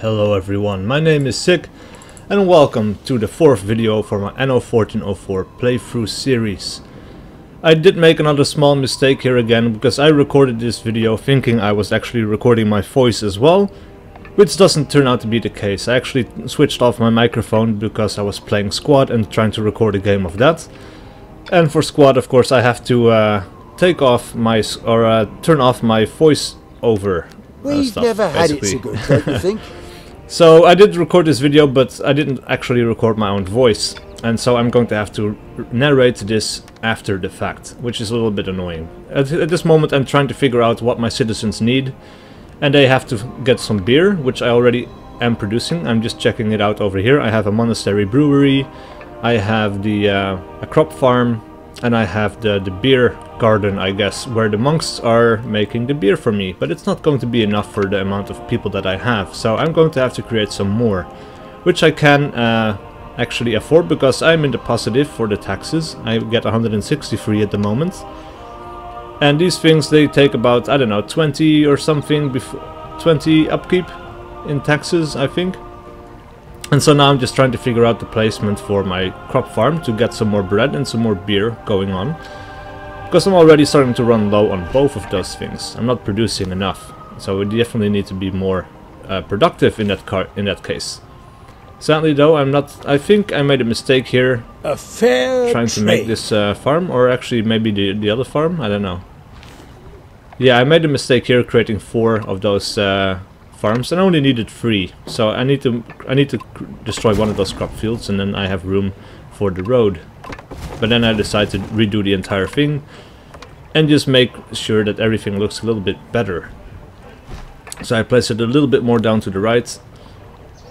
Hello everyone, my name is Sheik and welcome to the fourth video for my Anno 1404 playthrough series. I did make another small mistake here again because I recorded this video thinking I was actually recording my voice as well, which doesn't turn out to be the case. I actually switched off my microphone because I was playing Squad and trying to record a game of that. And for Squad, of course, I have to turn off my voice over. We've never had it so good, don't you think? So I did record this video, but I didn't actually record my own voice, and so I'm going to have to narrate this after the fact, which is a little bit annoying. At this moment I'm trying to figure out what my citizens need, and they have to get some beer, which I already am producing. I'm just checking it out over here. I have a monastery brewery, I have the a crop farm, and I have the beer garden, I guess, where the monks are making the beer for me. But it's not going to be enough for the amount of people that I have, so I'm going to have to create some more, which I can actually afford because I'm in the positive for the taxes. I get 163 at the moment, and these things, they take about, I don't know, 20 or something, 20 upkeep in taxes, I think. And so now I'm just trying to figure out the placement for my crop farm to get some more bread and some more beer going on, because I'm already starting to run low on both of those things. I'm not producing enough, so we definitely need to be more productive in that case. Sadly though, I'm not. I think I made a mistake here. A fair trying to make this farm, or actually maybe the other farm. I don't know. Yeah, I made a mistake here, creating four of those farms, and I only needed three, so I need to destroy one of those crop fields, and then I have room for the road. But then I decide to redo the entire thing and just make sure that everything looks a little bit better. So I place it a little bit more down to the right,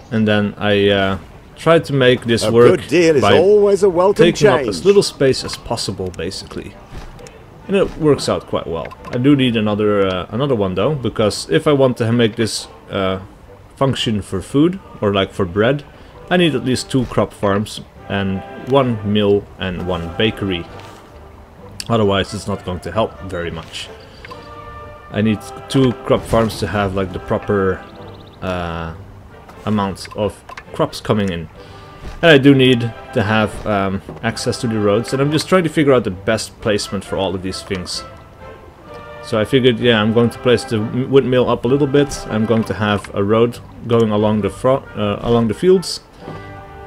and then I try to make this work good deal by is always a welcome taking change. Up as little space as possible, basically. And it works out quite well. I do need another one though, because if I want to make this function for food, or like for bread, I need at least two crop farms and one mill and one bakery. Otherwise it's not going to help very much. I need two crop farms to have like the proper amount of crops coming in. And I do need to have access to the roads, and I'm just trying to figure out the best placement for all of these things. So I figured, yeah, I'm going to place the windmill up a little bit. I'm going to have a road going along the fields,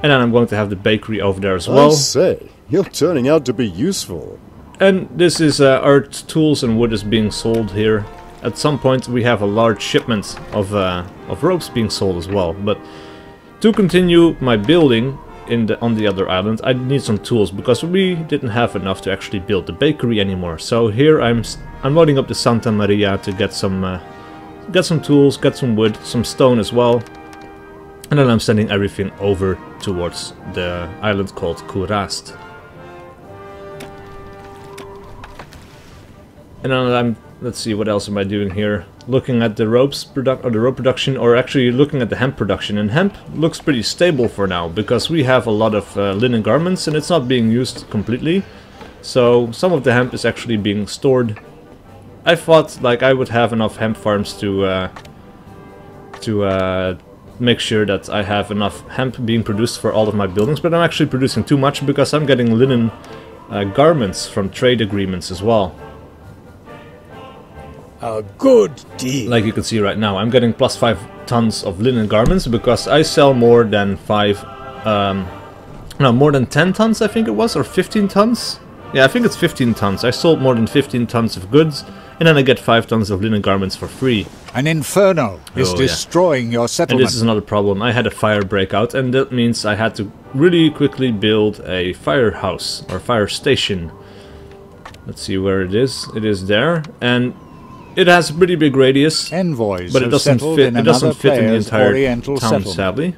and then I'm going to have the bakery over there as well. I say, you're turning out to be useful. And this is art, tools, and wood is being sold here. At some point, we have a large shipment of ropes being sold as well, but. To continue my building on the other island, I need some tools, because we didn't have enough to actually build the bakery anymore. So here I'm loading up the Santa Maria to get some tools, get some wood, some stone as well. And then I'm sending everything over towards the island called Kurast. And then let's see, what else am I doing here? Looking at the rope production, or actually looking at the hemp production. And hemp looks pretty stable for now, because we have a lot of linen garments and it's not being used completely. So some of the hemp is actually being stored. I thought like I would have enough hemp farms to make sure that I have enough hemp being produced for all of my buildings, but I'm actually producing too much because I'm getting linen garments from trade agreements as well. A good deal. Like you can see right now, I'm getting plus 5 tons of linen garments because I sell more than more than 10 tons, I think it was, or 15 tons? Yeah, I think it's 15 tons. I sold more than 15 tons of goods, and then I get 5 tons of linen garments for free. An inferno is destroying your settlement. And this is another problem. I had a fire breakout, and that means I had to really quickly build a firehouse, or fire station. Let's see where it is. It is there, and it has a pretty big radius, but it doesn't fit in the entire town, sadly.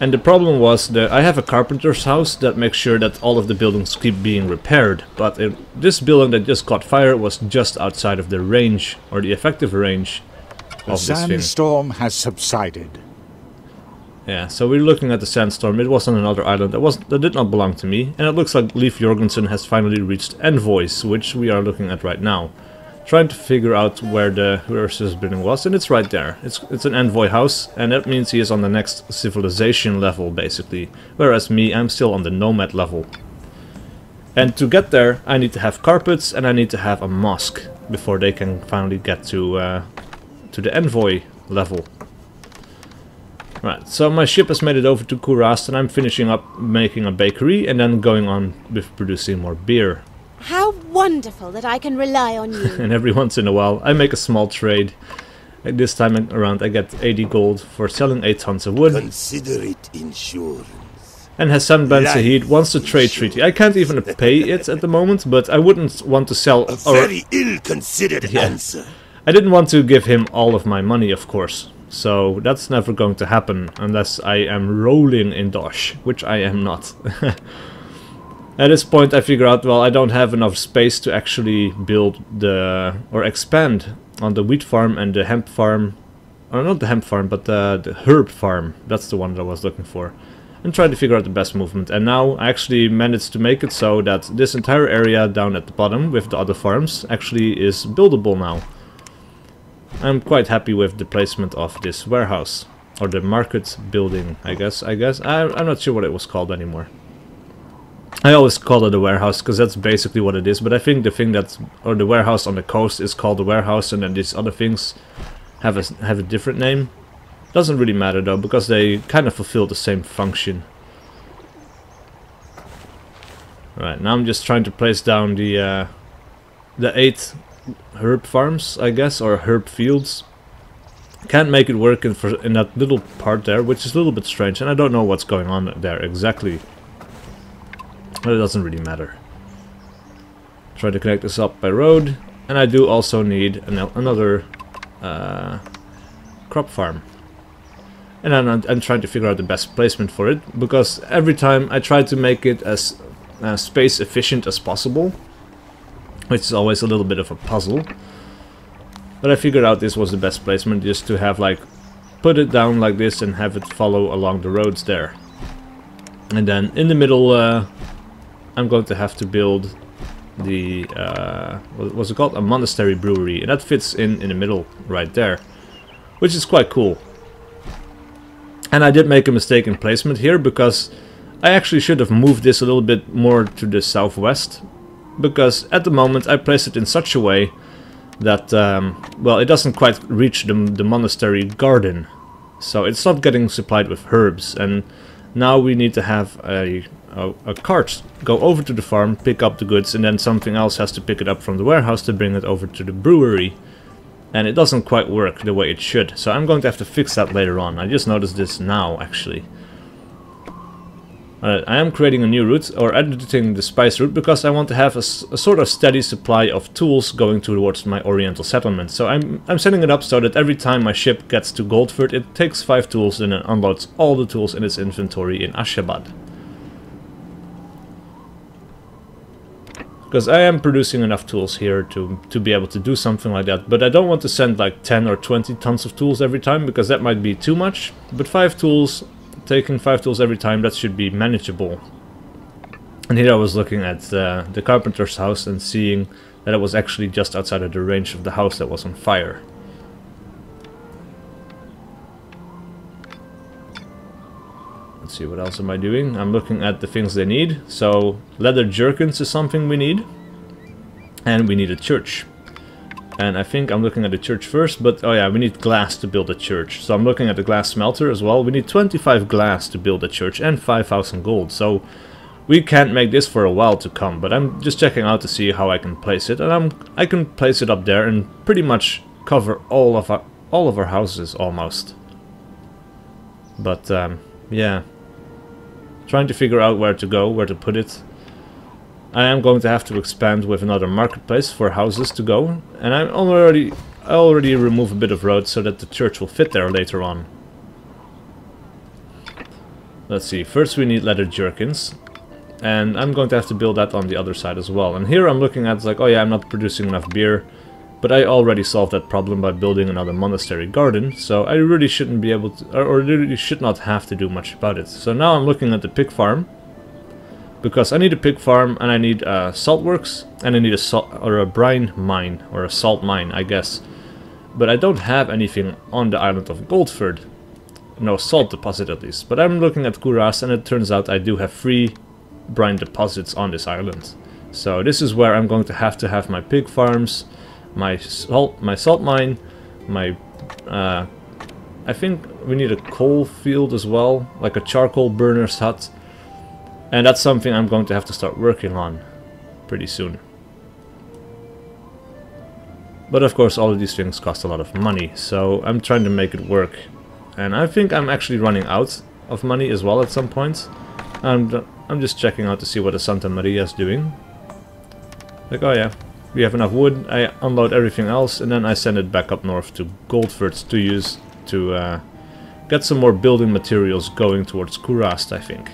And the problem was that I have a carpenter's house that makes sure that all of the buildings keep being repaired, but this building that just caught fire was just outside of the range, or the effective range, of this thing. The sandstorm has subsided. Yeah, so we're looking at the sandstorm. It was on another island that did not belong to me, and it looks like Leif Jorgensen has finally reached Envoys, which we are looking at right now. trying to figure out where the Ursus building was, and it's right there. It's an envoy house, and that means he is on the next civilization level, basically. Whereas me, I'm still on the nomad level. And to get there, I need to have carpets, and I need to have a mosque before they can finally get to the envoy level. Right, so my ship has made it over to Kurast, and I'm finishing up making a bakery and then going on with producing more beer. How wonderful that I can rely on you. And every once in a while I make a small trade. This time around I get 80 gold for selling 8 tons of wood. Consider it insurance. And Hassan Ben Sahid wants to trade treaty. I can't even pay it at the moment, but I wouldn't want to sell... A very ill-considered answer. I didn't want to give him all of my money, of course. So that's never going to happen unless I am rolling in dosh, which I am not. At this point I figure out, well, I don't have enough space to actually build the... or expand on the wheat farm and the hemp farm. Or not the hemp farm, but the herb farm. That's the one that I was looking for. And try to figure out the best movement. And now I actually managed to make it so that this entire area down at the bottom with the other farms actually is buildable now. I'm quite happy with the placement of this warehouse, or the market building, I guess. I'm not sure what it was called anymore. I always call it a warehouse, because that's basically what it is, but I think the thing that's, or the warehouse on the coast is called a warehouse, and then these other things have a different name. Doesn't really matter though, because they kind of fulfill the same function. Alright, now I'm just trying to place down the 8 herb farms, I guess, or herb fields. Can't make it work in that little part there, which is a little bit strange, and I don't know what's going on there exactly. But it doesn't really matter. Try to connect this up by road, and I do also need another crop farm. And I'm trying to figure out the best placement for it, because every time I try to make it as space efficient as possible, which is always a little bit of a puzzle. But I figured out this was the best placement, just to have, like, put it down like this and have it follow along the roads there. And then in the middle I'm going to have to build the, what was it called? A monastery brewery, and that fits in the middle right there, which is quite cool. And I did make a mistake in placement here, because I actually should have moved this a little bit more to the southwest. Because at the moment I place it in such a way that, well, it doesn't quite reach the monastery garden. So it's not getting supplied with herbs, and now we need to have a cart go over to the farm, pick up the goods, and then something else has to pick it up from the warehouse to bring it over to the brewery. And it doesn't quite work the way it should, so I'm going to have to fix that later on. I just noticed this now, actually. I am creating a new route, or editing the spice route, because I want to have a sort of steady supply of tools going towards my oriental settlement. So I'm setting it up so that every time my ship gets to Goldford, it takes 5 tools and then unloads all the tools in its inventory in Ashgabat. Because I am producing enough tools here to be able to do something like that, but I don't want to send like 10 or 20 tons of tools every time, because that might be too much, but 5 tools... Taking 5 tools every time, that should be manageable. And here I was looking at the carpenter's house and seeing that it was actually just outside of the range of the house that was on fire. Let's see, what else am I doing? I'm looking at the things they need. So leather jerkins is something we need. And we need a church. And I think I'm looking at the church first, but oh yeah, we need glass to build a church. So I'm looking at the glass smelter as well. We need 25 glass to build a church and 5,000 gold. So we can't make this for a while to come, but I'm just checking out to see how I can place it. And I can place it up there and pretty much cover all of our houses almost. But yeah, trying to figure out where to go, where to put it. I am going to have to expand with another marketplace for houses to go, and I already remove a bit of road so that the church will fit there later on. Let's see, first we need leather jerkins, and I'm going to have to build that on the other side as well. And here I'm looking at like, oh yeah, I'm not producing enough beer, but I already solved that problem by building another monastery garden, so I really shouldn't be able to, or really should not have to do much about it. So now I'm looking at the pig farm. because I need a pig farm and I need salt works and I need a salt or a brine mine or a salt mine, I guess. But I don't have anything on the island of Goldford. No salt deposit at least. But I'm looking at Kurast and it turns out I do have 3 brine deposits on this island. So this is where I'm going to have my pig farms, my salt mine, my... I think we need a coal field as well, like a charcoal burner's hut. And that's something I'm going to have to start working on pretty soon. But of course all of these things cost a lot of money, so I'm trying to make it work. And I think I'm actually running out of money as well at some point. I'm just checking out to see what the Santa Maria is doing. Like, oh yeah, we have enough wood, I unload everything else and then I send it back up north to Goldford to use to get some more building materials going towards Kurast, I think.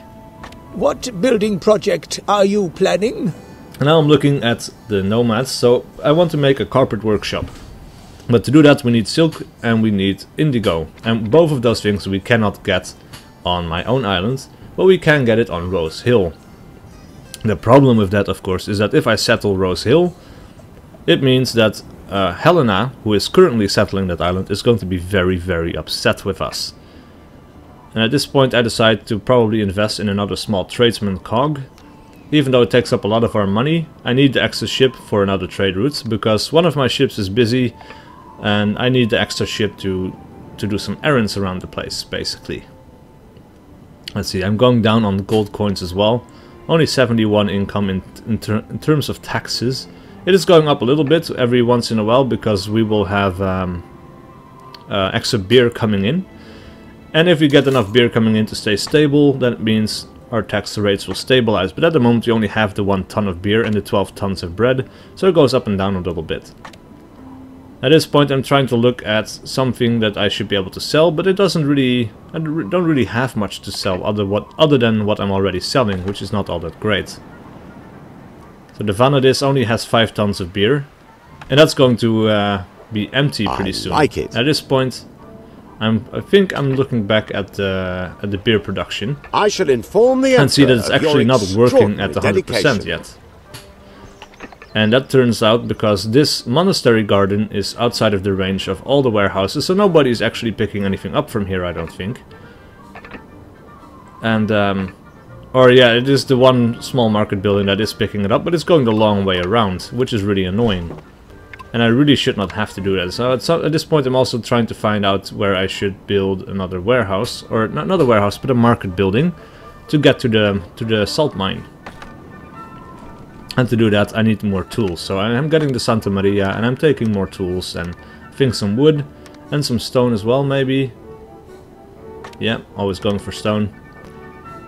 What building project are you planning? And now I'm looking at the nomads, so I want to make a carpet workshop. But to do that we need silk and we need indigo. And both of those things we cannot get on my own island, but we can get it on Rose Hill. The problem with that, of course, is that if I settle Rose Hill, it means that Helena, who is currently settling that island, is going to be very, very upset with us. And at this point I decide to probably invest in another small tradesman cog. Even though it takes up a lot of our money, I need the extra ship for another trade route, because one of my ships is busy and I need the extra ship to do some errands around the place, basically. Let's see, I'm going down on gold coins as well. Only 71 income in terms of taxes. It is going up a little bit every once in a while because we will have extra beer coming in. And if we get enough beer coming in to stay stable, that means our tax rates will stabilize, but at the moment we only have the 1 ton of beer and the 12 tons of bread, so it goes up and down a little bit. At this point I'm trying to look at something that I should be able to sell, but it doesn't really... I don't really have much to sell other than what I'm already selling, which is not all that great. So the Vanadis only has 5 tons of beer, and that's going to be empty pretty soon. Like it. At this point I think I'm looking back at the beer production. I shall inform the Emperor and see that it's actually not working at 100% yet. And that turns out because this monastery garden is outside of the range of all the warehouses, so nobody's actually picking anything up from here, I don't think. And or yeah, it is the one small market building that is picking it up, but it's going the long way around, which is really annoying. And I really should not have to do that. So at this point I'm also trying to find out where I should build another warehouse. Or not another warehouse, but a market building. To get to the salt mine. And to do that I need more tools. So I'm getting the Santa Maria and I'm taking more tools. And I think some wood and some stone as well maybe. Yeah, always going for stone.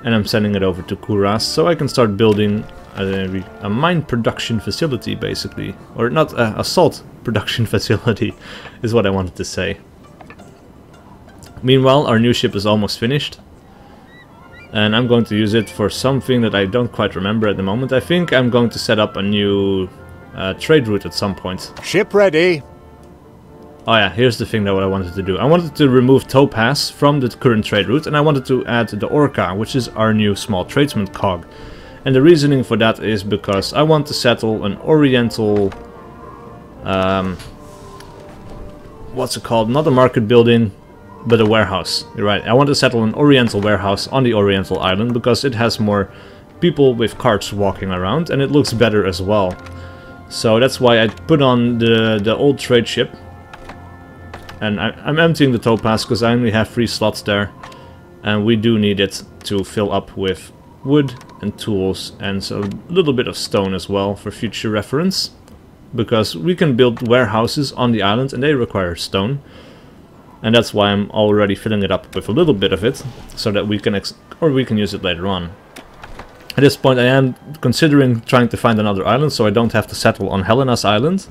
And I'm sending it over to Kuras so I can start building a mine production facility, basically. Or not a salt production facility, is what I wanted to say. Meanwhile, our new ship is almost finished. And I'm going to use it for something that I don't quite remember at the moment. I think I'm going to set up a new trade route at some point. Ship ready! Oh yeah, here's the thing that what I wanted to do. I wanted to remove Topaz from the current trade route, and I wanted to add the Orca, which is our new small tradesman cog. And the reasoning for that is because I want to settle an oriental... what's it called? Not a market building, but a warehouse. You're right, I want to settle an oriental warehouse on the oriental island because it has more people with carts walking around and it looks better as well. So that's why I put on the old trade ship. And I'm emptying the Topaz because I only have 3 slots there. And we do need it to fill up with wood and tools and so a little bit of stone as well for future reference, because we can build warehouses on the island and they require stone, and that's why I'm already filling it up with a little bit of it so that we can or we can use it later on. At this point I am considering trying to find another island so I don't have to settle on Helena's island,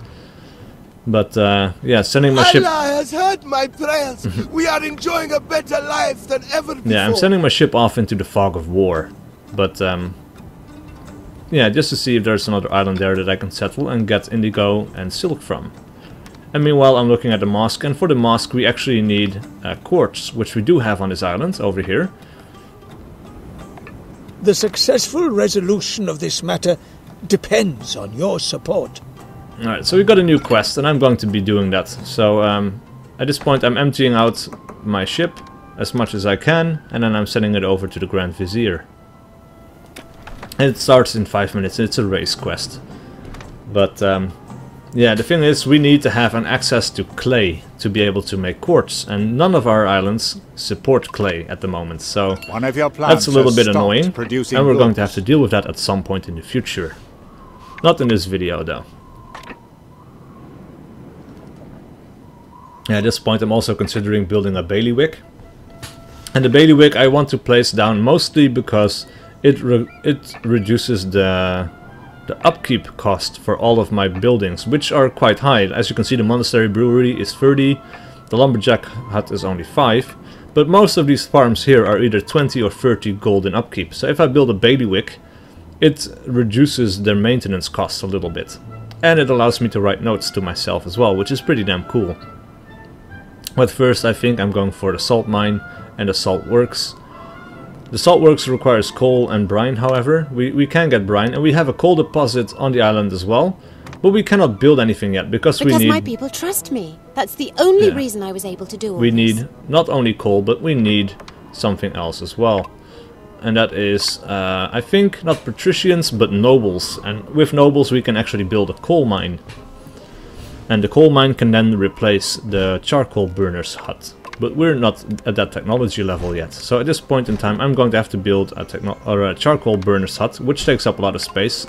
but yeah, sending my ship... Allah has heard my prayers. We are enjoying a better life than ever before. Yeah, I'm sending my ship off into the fog of war. But, yeah, just to see if there's another island there that I can settle and get indigo and silk from. And meanwhile, I'm looking at the mosque, and for the mosque we actually need quartz, which we do have on this island, over here. The successful resolution of this matter depends on your support. Alright, so we got a new quest, and I'm going to be doing that. So at this point I'm emptying out my ship as much as I can, and then I'm sending it over to the Grand Vizier. And it starts in 5 minutes, and it's a race quest. But yeah, the thing is, we need to have an access to clay to be able to make quartz, and none of our islands support clay at the moment, so that's a little bit annoying, and we're going to have to deal with that at some point in the future. Not in this video, though. At this point I'm also considering building a bailiwick. And the bailiwick I want to place down mostly because it reduces the upkeep cost for all of my buildings, which are quite high. As you can see, the monastery brewery is 30, the lumberjack hut is only 5, but most of these farms here are either 20 or 30 gold in upkeep. So if I build a bailiwick, it reduces their maintenance costs a little bit. And it allows me to write notes to myself as well, which is pretty damn cool. But first I think I'm going for the salt mine and the salt works. The salt works requires coal and brine, however. We can get brine, and we have a coal deposit on the island as well. But we cannot build anything yet because we need... Because my people trust me. That's the only reason I was able to do all this. Need not only coal, but we need something else as well. And that is, I think, not patricians, but nobles. And with nobles we can actually build a coal mine. And the coal mine can then replace the charcoal burner's hut. But we're not at that technology level yet. So at this point in time I'm going to have to build a charcoal burner's hut, which takes up a lot of space.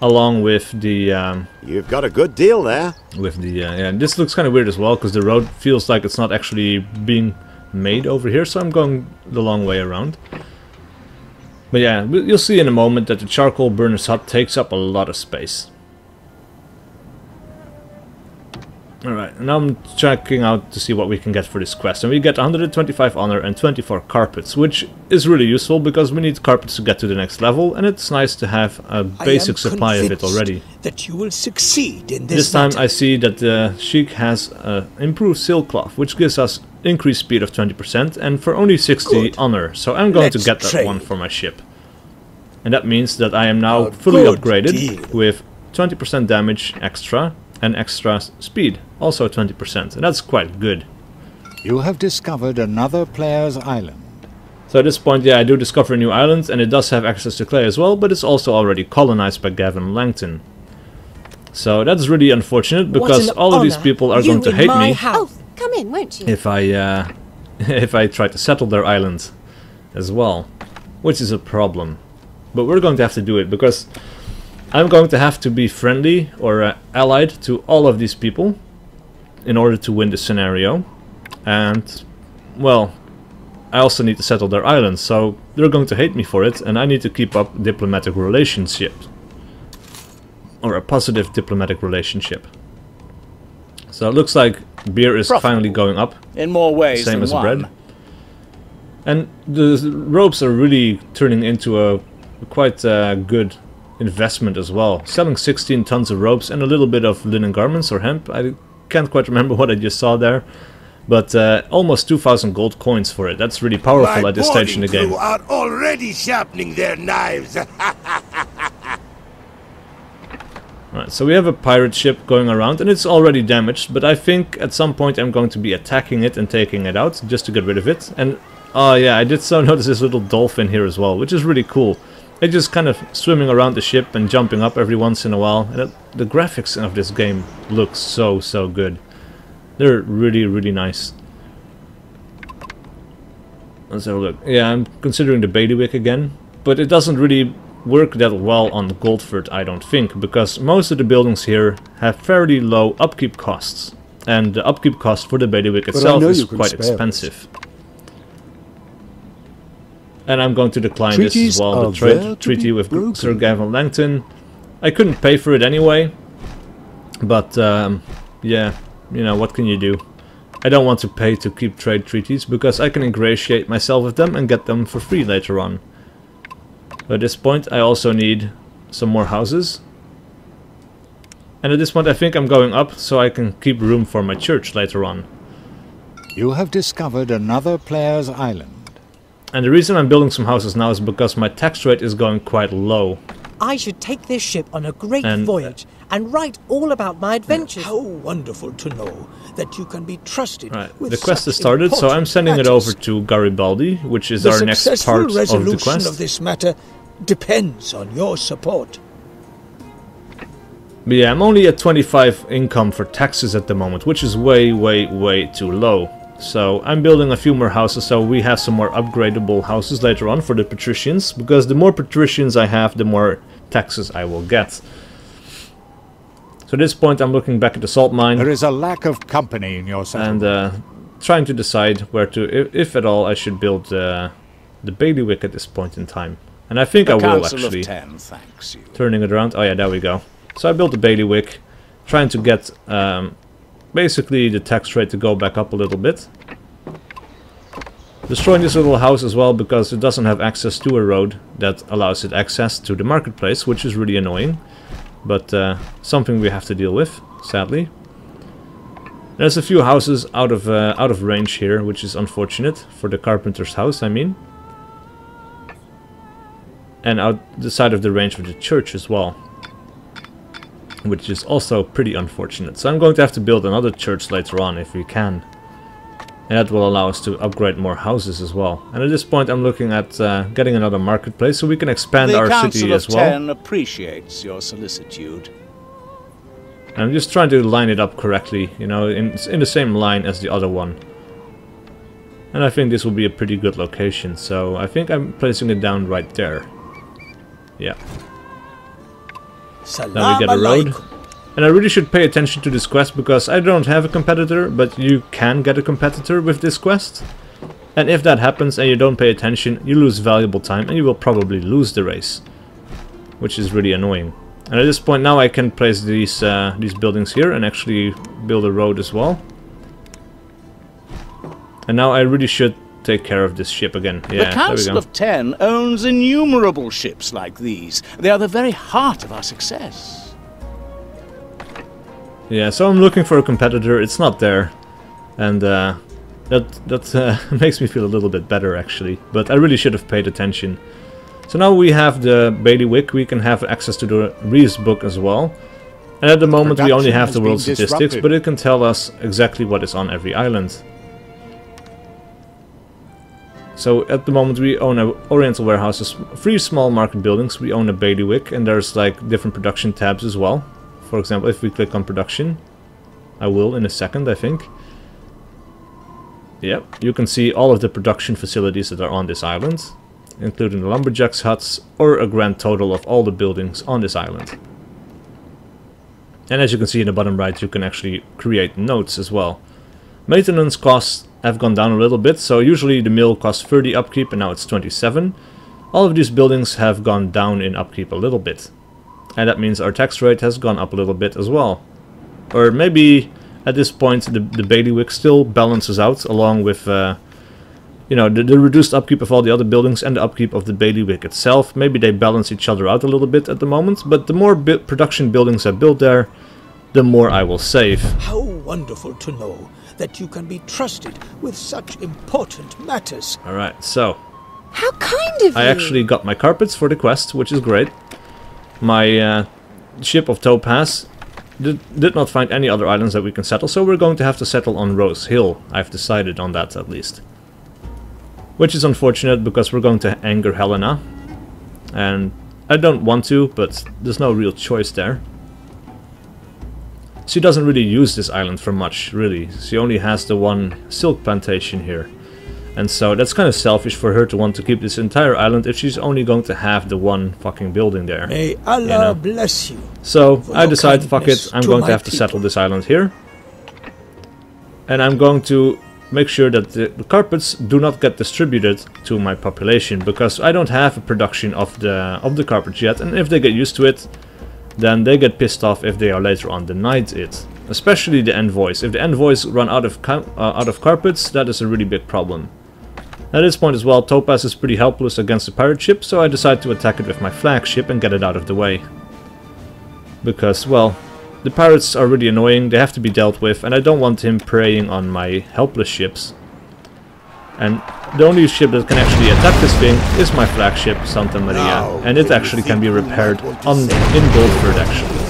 Along with the... You've got a good deal there. With the... yeah, and this looks kind of weird as well, because the road feels like it's not actually being made over here. So I'm going the long way around. But yeah, you'll see in a moment that the charcoal burner's hut takes up a lot of space. Alright, now I'm checking out to see what we can get for this quest, and we get 125 honor and 24 carpets, which is really useful because we need carpets to get to the next level, and it's nice to have a basic supply of it already. That you will succeed in this time matter. I see that the Sheik has improved sailcloth, which gives us increased speed of 20% and for only 60 honor, so I'm going to get that one for my ship. And that means that I am now fully upgraded with 20% damage extra. And extra speed, also 20%, and that's quite good. You have discovered another player's island. So at this point, yeah, I do discover a new island, and it does have access to clay as well, but it's also already colonized by Gavin Langton. So that's really unfortunate, because all of these people are going to hate me if I if I try to settle their island as well, which is a problem. But we're going to have to do it, because I'm going to have to be friendly or allied to all of these people in order to win the scenario. And, well, I also need to settle their islands, so they're going to hate me for it, and I need to keep up diplomatic relationship. Or a positive diplomatic relationship. So it looks like beer is finally going up. In more ways than one. Same as bread. And the ropes are really turning into a quite good investment as well. Selling 16 tons of ropes and a little bit of linen garments or hemp. I can't quite remember what I just saw there. But almost 2,000 gold coins for it. That's really powerful at this stage in the game. Are already sharpening their knives. Right, so we have a pirate ship going around and it's already damaged, but I think at some point I'm going to be attacking it and taking it out just to get rid of it. And oh yeah, I did so notice this little dolphin here as well, which is really cool. It's just kind of swimming around the ship and jumping up every once in a while. And the graphics of this game look so good. They're really nice. Let's have a look. Yeah, I'm considering the bailiwick again. But it doesn't really work that well on Goldford, I don't think. Because most of the buildings here have fairly low upkeep costs. And the upkeep cost for the bailiwick itself is quite expensive. And I'm going to decline this as well, the treaty with Sir Gavin Langton. I couldn't pay for it anyway, but yeah, you know, what can you do? I don't want to pay to keep trade treaties, because I can ingratiate myself with them and get them for free later on. But at this point I also need some more houses. And at this point I think I'm going up, so I can keep room for my church later on. You have discovered another player's island. And the reason I'm building some houses now is because my tax rate is going quite low. I should take this ship on a great voyage and write all about my adventures. How wonderful to know that you can be trusted. Right. With the quest is started, so I'm sending it over to Garibaldi, which is our next part of the quest. The resolution of this matter depends on your support. But yeah, I'm only at 25 income for taxes at the moment, which is way, way, way too low. So I'm building a few more houses, so we have some more upgradable houses later on for the patricians, because the more patricians I have, the more taxes I will get. So at this point I'm looking back at the salt mine. There is a lack of company in your settlement. And trying to decide where to, if at all, I should build the bailiwick at this point in time. And I think I will actually. Turning it around. Oh yeah, there we go. So I built the bailiwick, trying to get basically the tax rate to go back up a little bit. Destroying this little house as well, because it doesn't have access to a road that allows it access to the marketplace, which is really annoying. But something we have to deal with, sadly. There's a few houses out of range here, which is unfortunate for the carpenter's house, I mean. And out the side of the range of the church as well, which is also pretty unfortunate. So I'm going to have to build another church later on if we can. And that will allow us to upgrade more houses as well. And at this point I'm looking at getting another marketplace so we can expand our city as well. The Council of Ten appreciates your solicitude. And I'm just trying to line it up correctly, you know, in the same line as the other one. And I think this will be a pretty good location, so I think I'm placing it down right there. Yeah. Now we get a road. And I really should pay attention to this quest, because I don't have a competitor, but you can get a competitor with this quest. And if that happens and you don't pay attention, you lose valuable time and you will probably lose the race, which is really annoying. And at this point now I can place these buildings here and actually build a road as well. And now I really should take care of this ship again. Yeah, the Council of Ten owns innumerable ships like these. They are the very heart of our success. Yeah, so I'm looking for a competitor. It's not there, and that makes me feel a little bit better actually. But I really should have paid attention. So now we have the bailiwick. We can have access to the Reeves book as well. And at the moment we only have the world statistics, but it can tell us exactly what is on every island. So at the moment we own oriental warehouses, 3 small market buildings, we own a bailiwick, and there's like different production tabs as well. For example, if we click on production, I will in a second I think. Yep, you can see all of the production facilities that are on this island, including the lumberjacks' huts, or a grand total of all the buildings on this island. And as you can see in the bottom right, you can actually create notes as well. Maintenance costs have gone down a little bit, so usually the mill costs 30 upkeep and now it's 27. All of these buildings have gone down in upkeep a little bit. And that means our tax rate has gone up a little bit as well. Or maybe at this point the bailiwick still balances out along with you know, the reduced upkeep of all the other buildings and the upkeep of the bailiwick itself. Maybe they balance each other out a little bit at the moment, but the more production buildings I build there, the more I will save. How wonderful to know that you can be trusted with such important matters. Alright, so. How kind of you! I actually got my carpets for the quest, which is great. My ship of Topaz did not find any other islands that we can settle, so we're going to have to settle on Rose Hill. I've decided on that at least. Which is unfortunate because we're going to anger Helena. And I don't want to, but there's no real choice there. She doesn't really use this island for much, really. She only has the one silk plantation here. And so that's kind of selfish for her to want to keep this entire island if she's only going to have the one fucking building there. May Allah bless you. So I decide, fuck it, I'm going to have to settle this island here. And I'm going to make sure that the carpets do not get distributed to my population, because I don't have a production of the carpets yet, and if they get used to it, then they get pissed off if they are later on denied it. Especially the envoys. If the envoys run out of carpets, that is a really big problem. At this point as well, Topaz is pretty helpless against the pirate ship, so I decide to attack it with my flagship and get it out of the way. Because, well, the pirates are really annoying, they have to be dealt with, and I don't want him preying on my helpless ships. And the only ship that can actually attack this thing is my flagship Santa Maria, and it actually can be repaired on in Goldford actually.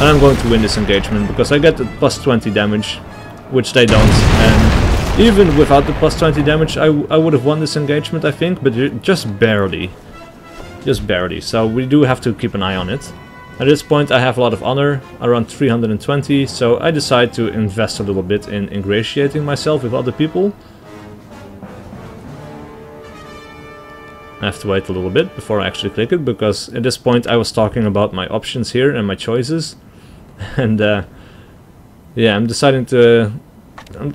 And I'm going to win this engagement because I get the +20 damage, which they don't, and even without the +20 damage I would have won this engagement I think, but just barely. Just barely, so we do have to keep an eye on it. At this point I have a lot of honor, around 320, so I decide to invest a little bit in ingratiating myself with other people. I have to wait a little bit before I actually click it, because at this point I was talking about my options here and my choices. And yeah, I'm deciding to...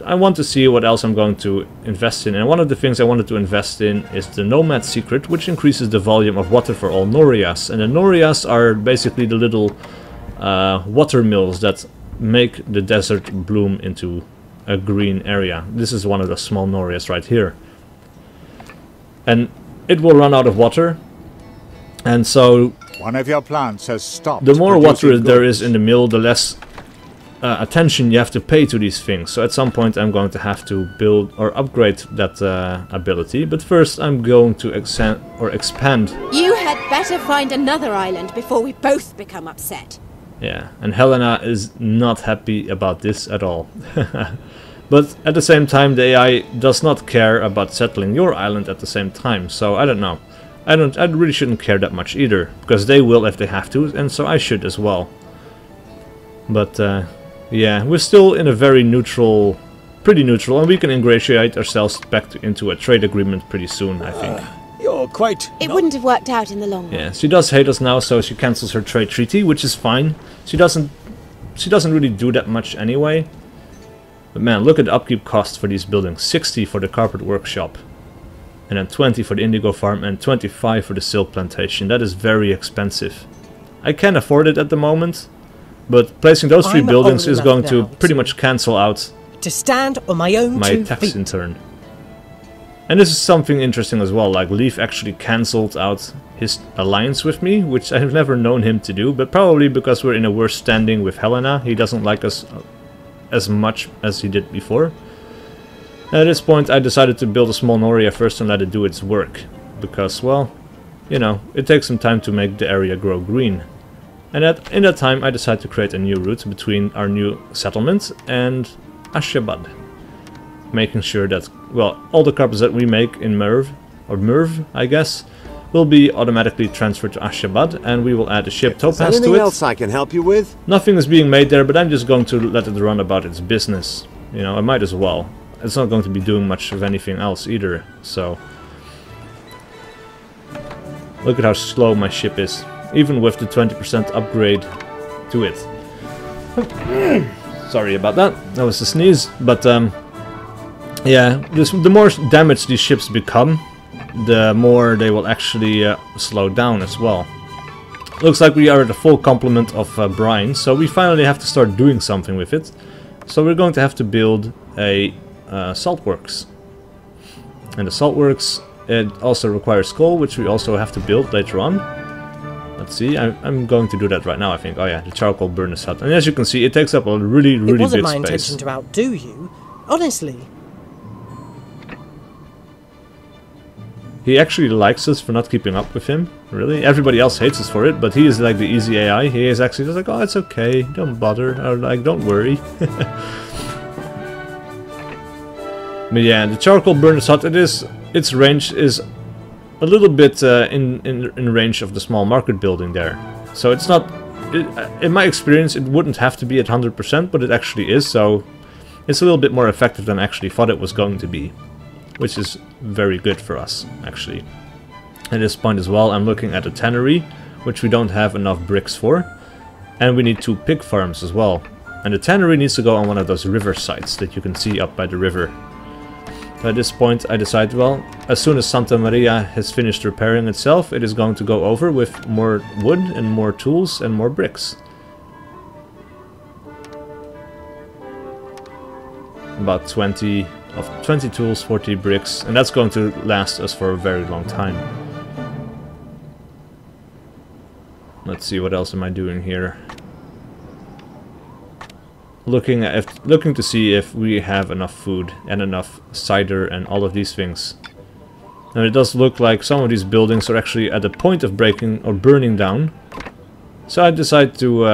I want to see what else I'm going to invest in, and one of the things I wanted to invest in is the Nomad Secret, which increases the volume of water for all Norias. And the Norias are basically the little water mills that make the desert bloom into a green area. This is one of the small Norias right here. And it will run out of water, and so one of your plants has stopped. The more water there is in the mill, the less attention you have to pay to these things. So at some point I'm going to have to build or upgrade that ability, but first I'm going to expand. You had better find another island before we both become upset. Yeah, and Helena is not happy about this at all. But at the same time, the AI does not care about settling your island at the same time, so I don't know. I really shouldn't care that much either, because they will if they have to, and so I should as well. But yeah, we're still in a very neutral, pretty neutral, and we can ingratiate ourselves back into a trade agreement pretty soon, I think. You're quite... It wouldn't have worked out in the long run. Yeah, she does hate us now, so she cancels her trade treaty, which is fine. She doesn't really do that much anyway. But man, look at the upkeep costs for these buildings. 60 for the carpet workshop, and then 20 for the indigo farm, and 25 for the silk plantation. That is very expensive. I can afford it at the moment, but placing those three buildings is going to pretty much cancel out to stand on my own my tax in turn. And this is something interesting as well, like Leif actually cancelled out his alliance with me, which I have never known him to do, but probably because we're in a worse standing with Helena. He doesn't like us as much as he did before. At this point I decided to build a small Noria first and let it do its work, because, well, you know, it takes some time to make the area grow green. And in that time I decided to create a new route between our new settlement and Ashgabat, making sure that, well, all the carpets that we make in Merv, or Merv I guess, will be automatically transferred to Ashgabat, and we will add a ship Topaz to it. Is there anything else I can help you with? Nothing is being made there, but I'm just going to let it run about its business. You know, I might as well. It's not going to be doing much of anything else either, so... Look at how slow my ship is, even with the 20% upgrade to it. Sorry about that, that was a sneeze, but yeah, the more damage these ships become, the more they will actually slow down as well. Looks like we are at a full complement of brine, so we finally have to start doing something with it. So we're going to have to build a saltworks. And the saltworks, it also requires coal, which we also have to build later on. Let's see, I'm going to do that right now, I think. Oh yeah, the charcoal burner's hut. And as you can see, it takes up a really, really big space. It wasn't my intention to outdo you, honestly. He actually likes us for not keeping up with him, really. Everybody else hates us for it, but he is like the easy AI. He is actually just like, oh, it's okay, don't bother, or like, don't worry. But yeah, the charcoal burner's hut, it is, its range is a little bit in range of the small market building there. So it's not, in my experience, it wouldn't have to be at 100%, but it actually is, so it's a little bit more effective than I actually thought it was going to be, which is very good for us, actually. At this point as well, I'm looking at a tannery, which we don't have enough bricks for, and we need two pig farms as well. And the tannery needs to go on one of those river sites that you can see up by the river. At this point I decide, well, as soon as Santa Maria has finished repairing itself, it is going to go over with more wood and more tools and more bricks. About 20 tools, 40 bricks, and that's going to last us for a very long time. Let's see, what else am I doing here? looking to see if we have enough food and enough cider and all of these things. Now it does look like some of these buildings are actually at the point of breaking or burning down. So I decide to...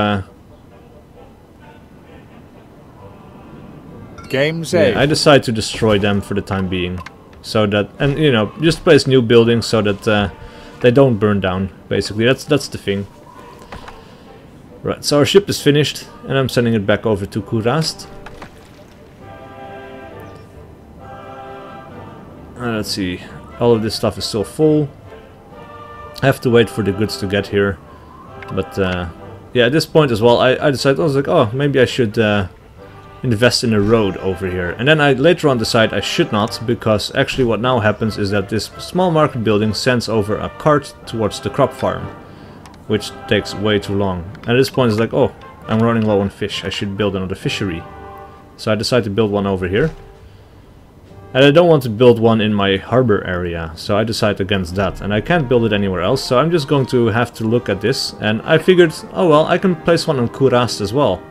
I decide to destroy them for the time being. So that, and you know, just place new buildings so that they don't burn down, basically. That's the thing. Right, so our ship is finished, and I'm sending it back over to Kurast. Let's see, all of this stuff is still full. I have to wait for the goods to get here. But yeah, at this point as well, I decided, I was like, oh, maybe I should invest in a road over here. And then I later on decide I should not, because actually what now happens is that this small market building sends over a cart towards the crop farm, which takes way too long. And at this point it's like, oh, I'm running low on fish, I should build another fishery. So I decide to build one over here. And I don't want to build one in my harbor area, so I decide against that. And I can't build it anywhere else, so I'm just going to have to look at this. And I figured, oh well, I can place one on Kurast as well.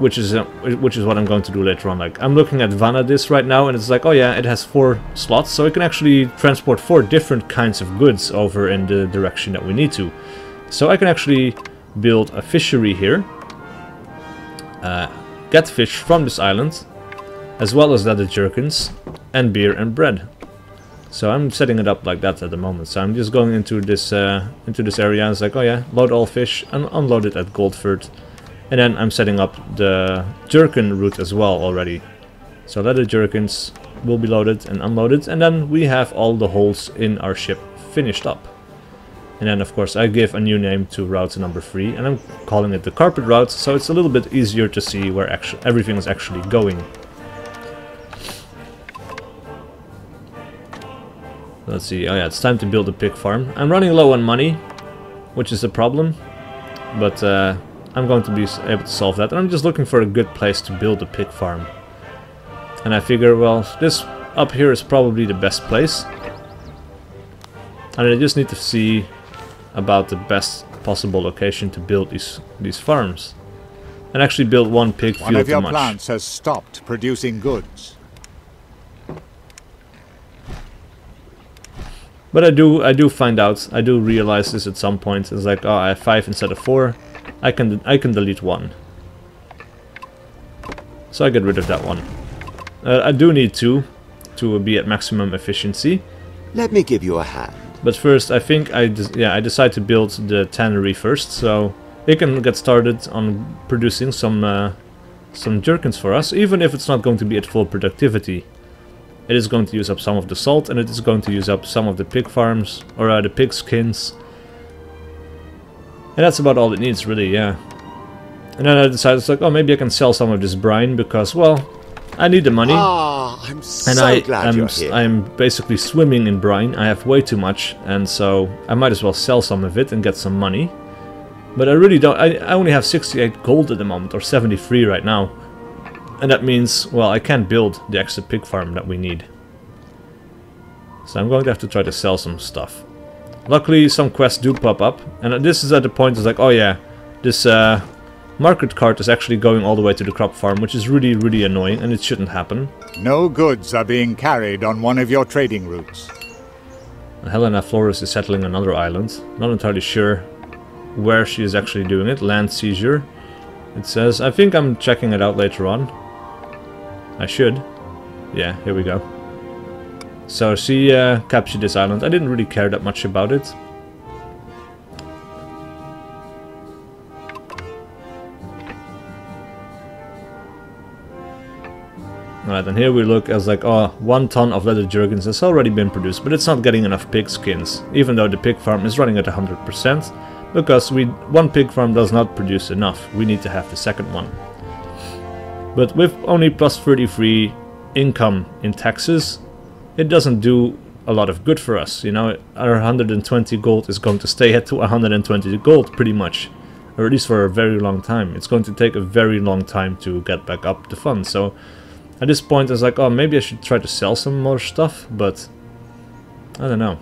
Which is what I'm going to do later on. Like, I'm looking at Vanadis right now, and it's like, oh yeah, it has 4 slots, so it can actually transport 4 different kinds of goods over in the direction that we need to. So I can actually build a fishery here, get fish from this island, as well as leather jerkins, and beer and bread. So I'm setting it up like that at the moment. So I'm just going into this area, and it's like, oh yeah, load all fish, and unload it at Goldford. And then I'm setting up the jerkin route as well already. So leather jerkins will be loaded and unloaded. And then we have all the holes in our ship finished up. And then of course I give a new name to route number 3. And I'm calling it the carpet route. So it's a little bit easier to see where everything is actually going. Let's see. Oh yeah, it's time to build a pig farm. I'm running low on money, which is a problem. But... I'm going to be able to solve that, and I'm just looking for a good place to build a pig farm. And I figure, well, this up here is probably the best place. And I just need to see about the best possible location to build these farms. And actually build one pig field too much. One of your plants has stopped producing goods. But I do find out, I do realize this at some point. It's like, oh, I have 5 instead of 4. I can delete 1. So I get rid of that one. I do need 2 to be at maximum efficiency. Let me give you a hand. But first, I think I decide to build the tannery first, so it can get started on producing some jerkins for us, even if it's not going to be at full productivity. It is going to use up some of the salt, and it is going to use up some of the pig farms or the pig skins. And that's about all it needs, really, yeah. And then I decided, like, oh, maybe I can sell some of this brine because, well, I need the money. Oh, I'm so glad you're here. I'm basically swimming in brine. I have way too much, and so I might as well sell some of it and get some money. But I really don't. I only have 68 gold at the moment, or 73 right now. And that means, well, I can't build the extra pig farm that we need. So I'm going to have to try to sell some stuff. Luckily, some quests do pop up, and this is at the point it's like, oh yeah, this market cart is actually going all the way to the crop farm, which is really, really annoying, and it shouldn't happen. No goods are being carried on one of your trading routes. Helena Flores is settling another island. Not entirely sure where she is actually doing it. Land seizure, it says. I think I'm checking it out later on. I should. Yeah, here we go. So she captured this island. I didn't really care that much about it. Alright, and here we look as like, oh, 1 ton of leather jerkins has already been produced, but it's not getting enough pig skins, even though the pig farm is running at 100%, because one pig farm does not produce enough. We need to have the second one. But with only plus 33 income in taxes, it doesn't do a lot of good for us, you know. Our 120 gold is going to stay at 120 gold pretty much, or at least for a very long time. It's going to take a very long time to get back up the funds. So at this point, I was like, oh, maybe I should try to sell some more stuff, but I don't know.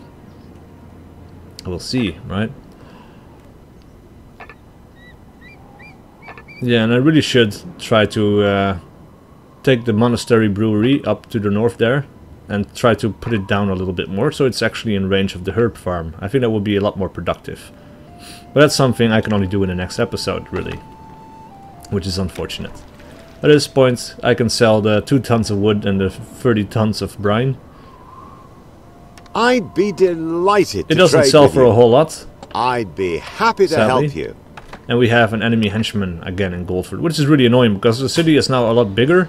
We'll see, right? Yeah, and I really should try to take the monastery brewery up to the north there and try to put it down a little bit more so it's actually in range of the herb farm. I think that would be a lot more productive. But that's something I can only do in the next episode, really, which is unfortunate. At this point, I can sell the 2 tons of wood and the 30 tons of brine. I'd be delighted to trade with you. It doesn't sell for a whole lot. I'd be happy to help you. And we have an enemy henchman again in Goldford, which is really annoying because the city is now a lot bigger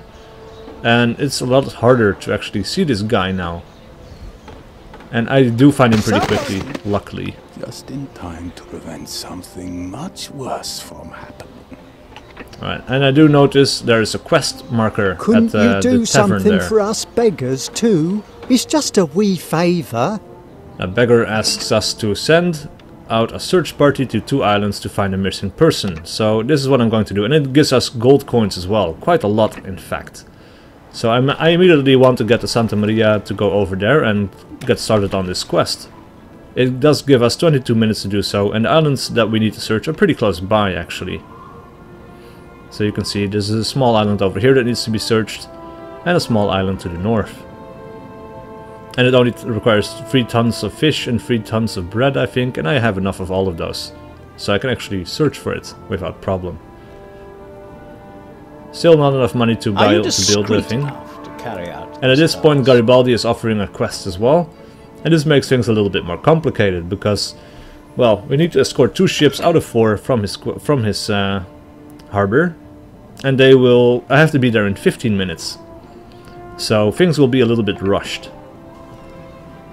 and it's a lot harder to actually see this guy now. And I do find him pretty quickly, luckily. Just in time to prevent something much worse from happening. Alright, and I do notice there is a quest marker at the tavern there. Couldn't you do something for us beggars too? It's just a wee favour. A beggar asks us to send out a search party to 2 islands to find a missing person. So this is what I'm going to do, and it gives us gold coins as well. Quite a lot, in fact. So I immediately want to get to Santa Maria to go over there and get started on this quest. It does give us 22 minutes to do so, and the islands that we need to search are pretty close by, actually. So you can see this is a small island over here that needs to be searched, and a small island to the north. And it only requires 3 tons of fish and 3 tons of bread, I think, and I have enough of all of those. So I can actually search for it without problem. Still not enough money to build the thing. And at this point Garibaldi is offering a quest as well. And this makes things a little bit more complicated because, well, we need to escort 2 ships out of 4 from his harbor. And they will... I have to be there in 15 minutes. So things will be a little bit rushed.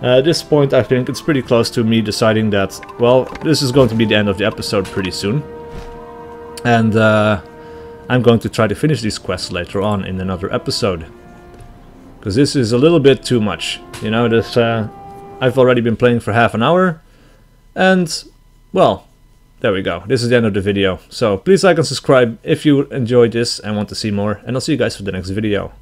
At this point I think it's pretty close to me deciding that, well, this is going to be the end of the episode pretty soon. And I'm going to try to finish these quests later on in another episode. Because this is a little bit too much. You know, this, I've already been playing for half an hour. And, well, there we go. This is the end of the video. So please like and subscribe if you enjoyed this and want to see more. And I'll see you guys for the next video.